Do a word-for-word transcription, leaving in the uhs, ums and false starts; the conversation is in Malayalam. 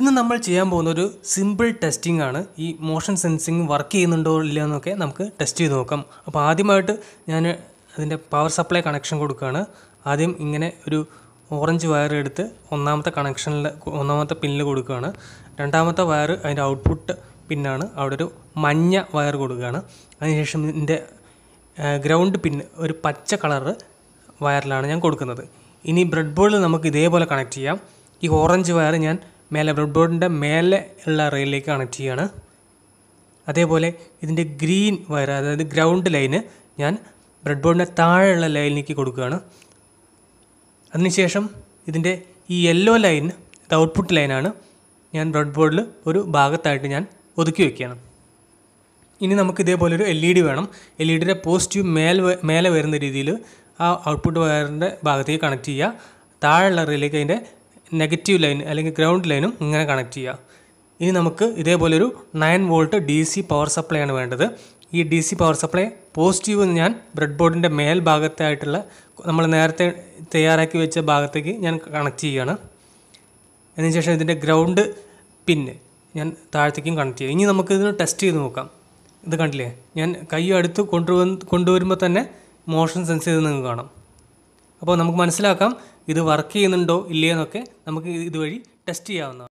ഇന്ന് നമ്മൾ ചെയ്യാൻ പോകുന്ന ഒരു സിമ്പിൾ ടെസ്റ്റിംഗ് ആണ്. ഈ മോഷൻ സെൻസിങ് വർക്ക് ചെയ്യുന്നുണ്ടോ ഇല്ലയോ എന്നൊക്കെ നമുക്ക് ടെസ്റ്റ് ചെയ്ത് നോക്കാം. അപ്പോൾ ആദ്യമായിട്ട് ഞാൻ അതിൻ്റെ പവർ സപ്ലൈ കണക്ഷൻ കൊടുക്കുകയാണ്. ആദ്യം ഇങ്ങനെ ഒരു ഓറഞ്ച് വയർ എടുത്ത് ഒന്നാമത്തെ കണക്ഷനിൽ ഒന്നാമത്തെ പിന്നിൽ കൊടുക്കുകയാണ്. രണ്ടാമത്തെ വയർ അതിൻ്റെ ഔട്ട്പുട്ട് പിന്നാണ്, അവിടെ ഒരു മഞ്ഞ വയർ കൊടുക്കുകയാണ്. അതിനുശേഷം ഇതിൻ്റെ ഗ്രൗണ്ട് പിന്ന് ഒരു പച്ച കളറ് വയറിലാണ് ഞാൻ കൊടുക്കുന്നത്. ഇനി ബ്രെഡ് ബോർഡിൽ നമുക്ക് ഇതേപോലെ കണക്ട് ചെയ്യാം. ഈ ഓറഞ്ച് വയർ ഞാൻ മേലെ ബ്രെഡ് ബോർഡിൻ്റെ മേലെ ഉള്ള റെയിലേക്ക് കണക്ട് ചെയ്യുകയാണ്. അതേപോലെ ഇതിൻ്റെ ഗ്രീൻ വയർ, അതായത് ഗ്രൗണ്ട് ലൈന്, ഞാൻ ബ്രെഡ് ബോർഡിൻ്റെ താഴെയുള്ള ലൈനിലേക്ക് കൊടുക്കുകയാണ്. അതിനുശേഷം ഇതിൻ്റെ ഈ യെല്ലോ ലൈൻ, ഇത് ഔട്ട്പുട്ട് ലൈനാണ്, ഞാൻ ബ്രെഡ് ബോർഡിൽ ഒരു ഭാഗത്തായിട്ട് ഞാൻ ഒതുക്കി വയ്ക്കുകയാണ്. ഇനി നമുക്ക് ഇതേപോലൊരു എൽ ഇ ഡി വേണം. എൽ ഇ ഡിയുടെ പോസിറ്റീവ് മേൽ മേലെ വരുന്ന രീതിയിൽ ആ ഔട്ട്പുട്ട് വയറിൻ്റെ ഭാഗത്തേക്ക് കണക്ട് ചെയ്യുക. താഴെയുള്ള റെയിലേക്ക് അതിൻ്റെ നെഗറ്റീവ് ലൈൻ അല്ലെങ്കിൽ ഗ്രൗണ്ട് ലൈനും ഇങ്ങനെ കണക്ട് ചെയ്യുക. ഇനി നമുക്ക് ഇതേപോലൊരു nine volt D C power supply ആണ് വേണ്ടത്. ഈ D C power supply positive ഞാൻ ബ്രെഡ് ബോർഡിൻ്റെ മേൽ ഭാഗത്തായിട്ടുള്ള നമ്മൾ നേരത്തെ തയ്യാറാക്കി വെച്ച ഭാഗത്തേക്ക് ഞാൻ കണക്ട് ചെയ്യുകയാണ്. അതിനുശേഷം ഇതിൻ്റെ ഗ്രൗണ്ട് പിന്നെ ഞാൻ താഴത്തേക്കും കണക്ട് ചെയ്യുക. ഇനി നമുക്കിതിന് ടെസ്റ്റ് ചെയ്ത് നോക്കാം. ഇത് കണ്ടില്ലേ, ഞാൻ കൈ അടുത്ത് കൊണ്ടുവന്ന് കൊണ്ടുവരുമ്പോൾ തന്നെ മോഷൻ സെൻസ് ചെയ്ത് നിങ്ങൾക്ക് കാണാം. അപ്പോൾ നമുക്ക് മനസ്സിലാക്കാം ഇത് വർക്ക് ചെയ്യുന്നുണ്ടോ ഇല്ലയെന്നൊക്കെ നമുക്ക് ഇതുവഴി ടെസ്റ്റ് ചെയ്യാവുന്നതാണ്.